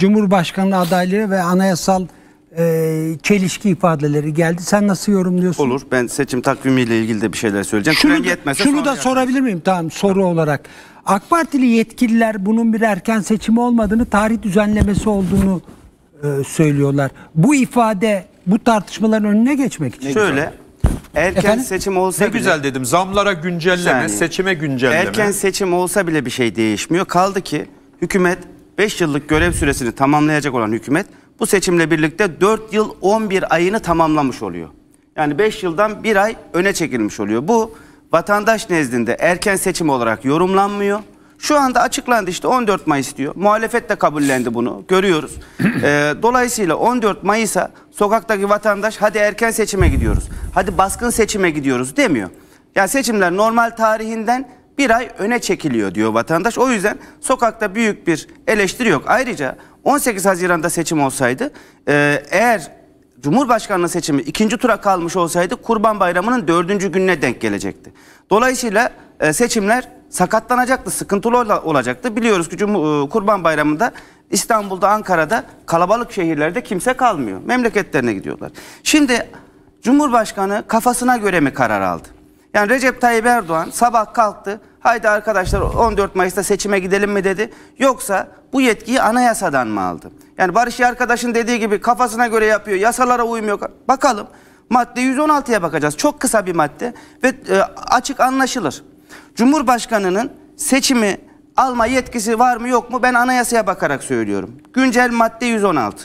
Cumhurbaşkanlığı adayları ve anayasal çelişki ifadeleri geldi. Sen nasıl yorumluyorsun? Olur. Ben seçim takvimiyle ilgili de bir şeyler söyleyeceğim. Şunu da sorabilir miyim? Tamam, soru olarak. AK Partili yetkililer bunun bir erken seçim olmadığını, tarih düzenlemesi olduğunu söylüyorlar. Bu ifade bu tartışmaların önüne geçmek için. Şöyle. Erken seçim olsa bile, güzel dedim. Zamlara güncelleme, seçime güncelleme. Erken seçim olsa bile bir şey değişmiyor. Kaldı ki hükümet 5 yıllık görev süresini tamamlayacak olan hükümet bu seçimle birlikte 4 yıl 11 ayını tamamlamış oluyor. Yani 5 yıldan 1 ay öne çekilmiş oluyor. Bu vatandaş nezdinde erken seçim olarak yorumlanmıyor. Şu anda açıklandı, işte 14 Mayıs diyor. Muhalefet de kabullendi bunu. Görüyoruz. Dolayısıyla 14 Mayıs'a sokaktaki vatandaş hadi erken seçime gidiyoruz, hadi baskın seçime gidiyoruz demiyor. Yani seçimler normal tarihinden bir ay öne çekiliyor diyor vatandaş. O yüzden sokakta büyük bir eleştiri yok. Ayrıca 18 Haziran'da seçim olsaydı, eğer Cumhurbaşkanlığı seçimi ikinci tura kalmış olsaydı Kurban Bayramı'nın 4. gününe denk gelecekti. Dolayısıyla seçimler sakatlanacaktı, sıkıntılı olacaktı. Biliyoruz ki Kurban Bayramı'nda İstanbul'da, Ankara'da, kalabalık şehirlerde kimse kalmıyor. Memleketlerine gidiyorlar. Şimdi Cumhurbaşkanı kafasına göre mi karar aldı? Yani Recep Tayyip Erdoğan sabah kalktı, haydi arkadaşlar 14 Mayıs'ta seçime gidelim mi dedi, yoksa bu yetkiyi anayasadan mı aldı? Yani Barış arkadaşın dediği gibi kafasına göre yapıyor, yasalara uymuyor. Bakalım, madde 116'ya bakacağız. Çok kısa bir madde ve açık anlaşılır. Cumhurbaşkanının seçimi alma yetkisi var mı yok mu, ben anayasaya bakarak söylüyorum. Güncel madde 116.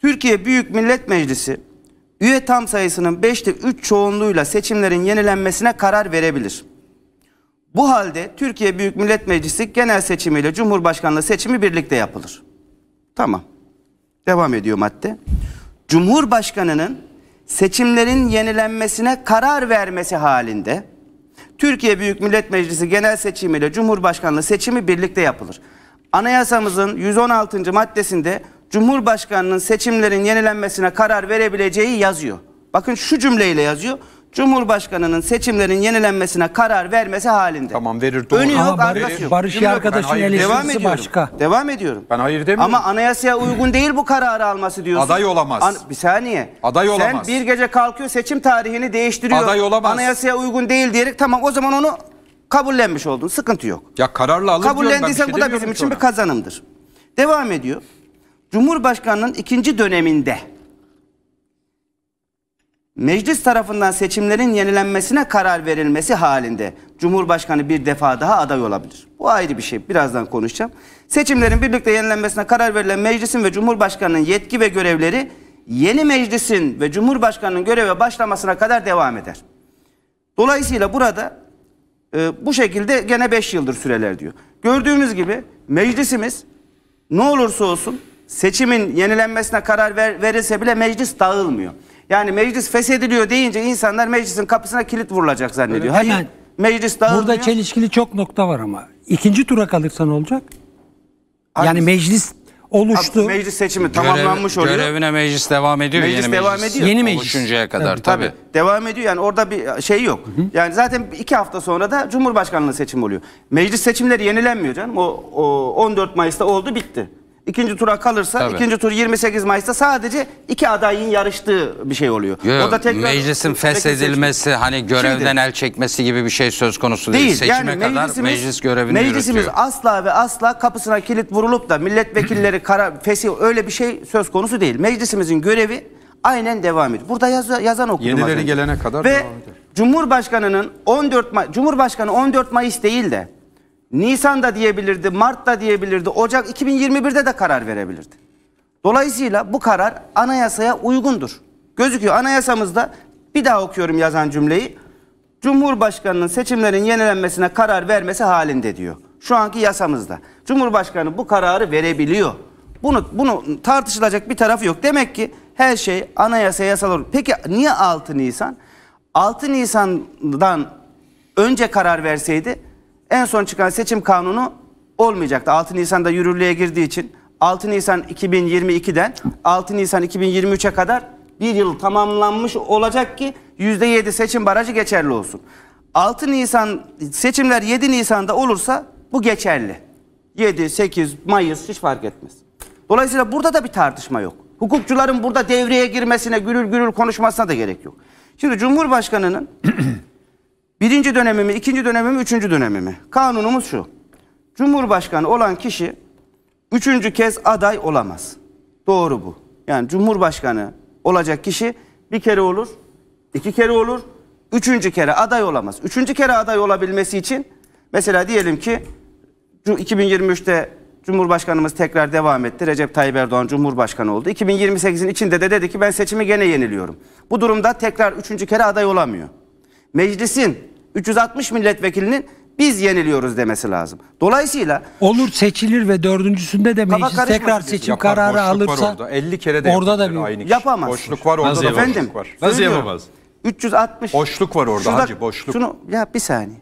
Türkiye Büyük Millet Meclisi üye tam sayısının 5'te 3 çoğunluğuyla seçimlerin yenilenmesine karar verebilir. Bu halde Türkiye Büyük Millet Meclisi genel seçimiyle Cumhurbaşkanlığı seçimi birlikte yapılır. Tamam. Devam ediyor madde. Cumhurbaşkanının seçimlerin yenilenmesine karar vermesi halinde Türkiye Büyük Millet Meclisi genel seçimiyle Cumhurbaşkanlığı seçimi birlikte yapılır. Anayasamızın 116. maddesinde Cumhurbaşkanının seçimlerin yenilenmesine karar verebileceği yazıyor. Bakın şu cümleyle yazıyor. Cumhurbaşkanının seçimlerin yenilenmesine karar vermesi halinde. Tamam, verir, doğru. Önü yok, ama Barış arkadaşın eleştirisi başka. Devam ediyorum. Ben hayır demiyorum. Ama anayasaya uygun değil bu kararı alması diyorsun. Aday olamaz. Bir saniye. Aday olamaz. Sen bir gece kalkıyor seçim tarihini değiştiriyor. Aday olamaz. Anayasaya uygun değil diyerek tamam, o zaman onu kabullenmiş oldun. Sıkıntı yok. Ya kararla alır. Kabullendiysen bu da bizim için bir kazanımdır. Devam ediyor. Cumhurbaşkanının ikinci döneminde meclis tarafından seçimlerin yenilenmesine karar verilmesi halinde Cumhurbaşkanı bir defa daha aday olabilir. Bu ayrı bir şey. Birazdan konuşacağım. Seçimlerin birlikte yenilenmesine karar verilen meclisin ve Cumhurbaşkanı'nın yetki ve görevleri yeni meclisin ve Cumhurbaşkanı'nın göreve başlamasına kadar devam eder. Dolayısıyla burada bu şekilde gene 5 yıldır süreler diyor. Gördüğümüz gibi meclisimiz ne olursa olsun seçimin yenilenmesine karar verilse bile meclis dağılmıyor. Yani meclis feshediliyor deyince insanlar meclisin kapısına kilit vurulacak zannediyor. Hayır, yani meclis dağılmıyor. Burada çelişkili çok nokta var ama. İkinci tura kalırsa ne olacak? Yani meclis oluştu. Meclis seçimi tamamlanmış oluyor. Görevine meclis devam ediyor. Yeni meclis oluşuncaya kadar tabii. Devam ediyor, yani orada bir şey yok. Hı hı. Yani zaten 2 hafta sonra da Cumhurbaşkanlığı seçimi oluyor. Meclis seçimleri yenilenmiyor canım. O 14 Mayıs'ta oldu, bitti. İkinci tura kalırsa ikinci tur 28 Mayıs'ta sadece 2 adayın yarıştığı bir şey oluyor. Yok, o da tekrar meclisin feshedilmesi, hani görevden el çekmesi gibi bir şey söz konusu değil. Seçime yani kadar meclis görevini yürütüyor. Meclisimiz asla ve asla kapısına kilit vurulup da milletvekilleri feshi, öyle bir şey söz konusu değil. Meclisimizin görevi aynen devam ediyor. Burada yazan okudum. Yenileri gelene kadar ve devam ediyor. Cumhurbaşkanı'nın Cumhurbaşkanı 14 Mayıs değil de Nisan'da diyebilirdi, Mart'ta diyebilirdi, Ocak 2021'de de karar verebilirdi. Dolayısıyla bu karar anayasaya uygundur. Gözüküyor anayasamızda, bir daha okuyorum yazan cümleyi. Cumhurbaşkanının seçimlerin yenilenmesine karar vermesi halinde diyor. Şu anki yasamızda. Cumhurbaşkanı bu kararı verebiliyor. Bunu tartışılacak bir tarafı yok. Demek ki her şey anayasaya yasal. Peki niye 6 Nisan? 6 Nisan'dan önce karar verseydi en son çıkan seçim kanunu olmayacaktı. 6 Nisan'da yürürlüğe girdiği için 6 Nisan 2022'den 6 Nisan 2023'e kadar bir yıl tamamlanmış olacak ki %7 seçim barajı geçerli olsun. 6 Nisan seçimler 7 Nisan'da olursa bu geçerli. 7, 8, Mayıs hiç fark etmez. Dolayısıyla burada da bir tartışma yok. Hukukçuların burada devreye girmesine, gürül gürül konuşmasına da gerek yok. Şimdi Cumhurbaşkanı'nın birinci dönemimi, ikinci dönemimi, üçüncü dönemimi. Kanunumuz şu. Cumhurbaşkanı olan kişi üçüncü kez aday olamaz. Doğru bu. Yani Cumhurbaşkanı olacak kişi bir kere olur, iki kere olur, üçüncü kere aday olamaz. Üçüncü kere aday olabilmesi için mesela diyelim ki 2023'te Cumhurbaşkanımız tekrar devam etti. Recep Tayyip Erdoğan Cumhurbaşkanı oldu. 2028'in içinde de dedi ki ben seçimi gene yeniliyorum. Bu durumda tekrar üçüncü kere aday olamıyor. Meclisin 360 milletvekilinin biz yeniliyoruz demesi lazım. Dolayısıyla olur, seçilir ve dördüncüsünde de meclis tekrar seçim kararı alırsa orada. 50 kere de orada da bir yapamaz. Boşluk var orada da. Efendim, nasıl yapamaz? 360 boşluk var orada hacı, boşluk. Şunu, ya bir saniye.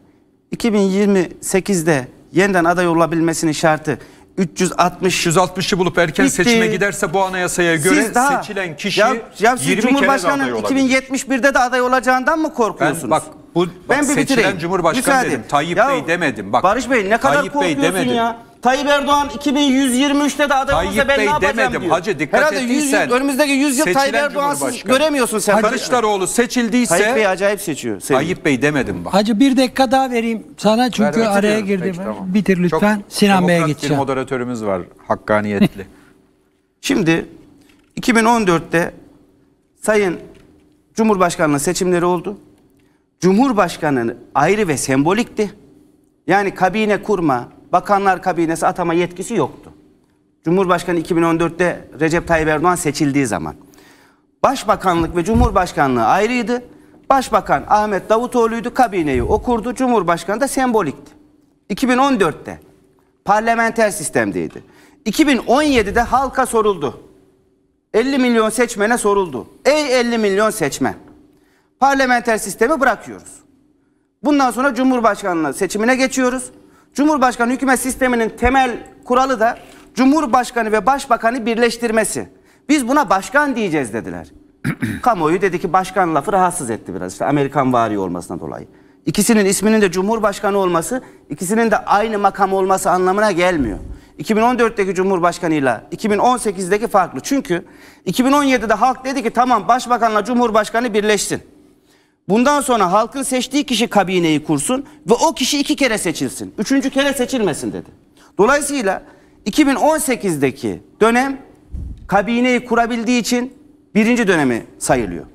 2028'de yeniden aday olabilmesinin şartı 360'ı bulup erken bitti. Seçime giderse bu anayasaya göre daha, seçilen kişi ya 20 Cumhurbaşkanı kere de aday 2071'de de aday olacağından mı korkuyorsunuz? Ben bir seçilen bitireyim. Cumhurbaşkanı dedim, Tayyip Bey demedim. Bak, Barış Bey ne kadar Tayyip korkuyorsun Bey ya. Tayyip Erdoğan 2123'te de aday olursa ben ne yapacağım demedim diyor. Hacı, dikkat herhalde ettiysen, önümüzdeki 100 yıl Tayyip Erdoğan'sız göremiyorsun sen. Kılıçdaroğlu seçildiyse Tayyip Bey acayip seçiyor. Tayyip Bey demedim bak. Hacı bir dakika daha vereyim sana çünkü araya girdim. Tamam. Bitir lütfen. Çok Sinan Bey'e geçeceğim. Bir moderatörümüz var hakkaniyetli. Şimdi 2014'te Sayın Cumhurbaşkanlığı seçimleri oldu. Cumhurbaşkanı ayrı ve sembolikti. Yani kabine kurma, Bakanlar Kabinesi atama yetkisi yoktu. Cumhurbaşkanı 2014'te Recep Tayyip Erdoğan seçildiği zaman. Başbakanlık ve Cumhurbaşkanlığı ayrıydı. Başbakan Ahmet Davutoğlu'ydu, kabineyi o kurdu. Cumhurbaşkanı da sembolikti. 2014'te parlamenter sistemdeydi. 2017'de halka soruldu. 50 milyon seçmene soruldu. Ey 50 milyon seçmen, parlamenter sistemi bırakıyoruz. Bundan sonra Cumhurbaşkanlığı seçimine geçiyoruz. Cumhurbaşkanı hükümet sisteminin temel kuralı da Cumhurbaşkanı ve Başbakanı birleştirmesi. Biz buna başkan diyeceğiz dediler. Kamuoyu dedi ki başkan lafı rahatsız etti biraz işte Amerikan vari olmasına dolayı. İkisinin isminin de Cumhurbaşkanı olması, ikisinin de aynı makam olması anlamına gelmiyor. 2014'teki Cumhurbaşkanıyla 2018'deki farklı. Çünkü 2017'de halk dedi ki tamam Başbakanla Cumhurbaşkanı birleşsin. Bundan sonra halkın seçtiği kişi kabineyi kursun ve o kişi iki kere seçilsin. Üçüncü kere seçilmesin dedi. Dolayısıyla 2018'deki dönem kabineyi kurabildiği için birinci dönemi sayılıyor.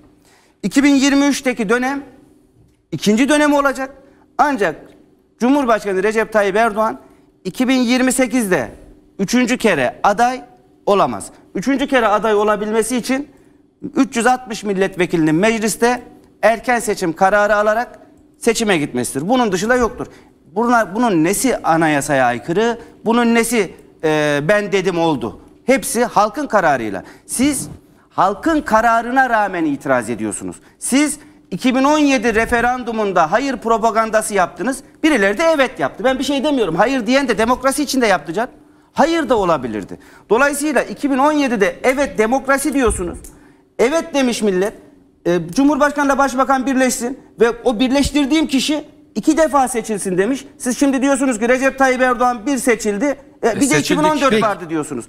2023'teki dönem ikinci dönemi olacak. Ancak Cumhurbaşkanı Recep Tayyip Erdoğan 2028'de üçüncü kere aday olamaz. Üçüncü kere aday olabilmesi için 360 milletvekilinin mecliste erken seçim kararı alarak seçime gitmesidir. Bunun dışında yoktur. Bunun nesi anayasaya aykırı, bunun nesi ben dedim oldu. Hepsi halkın kararıyla. Siz halkın kararına rağmen itiraz ediyorsunuz. Siz 2017 referandumunda hayır propagandası yaptınız. Birileri de evet yaptı. Ben bir şey demiyorum. Hayır diyen de demokrasi içinde yaptı can. Hayır da olabilirdi. Dolayısıyla 2017'de evet demokrasi diyorsunuz. Evet demiş millet. Cumhurbaşkanı ile Başbakan birleşsin ve o birleştirdiğim kişi iki defa seçilsin demiş. Siz şimdi diyorsunuz ki Recep Tayyip Erdoğan bir seçildi, bir de 2014 vardı diyorsunuz.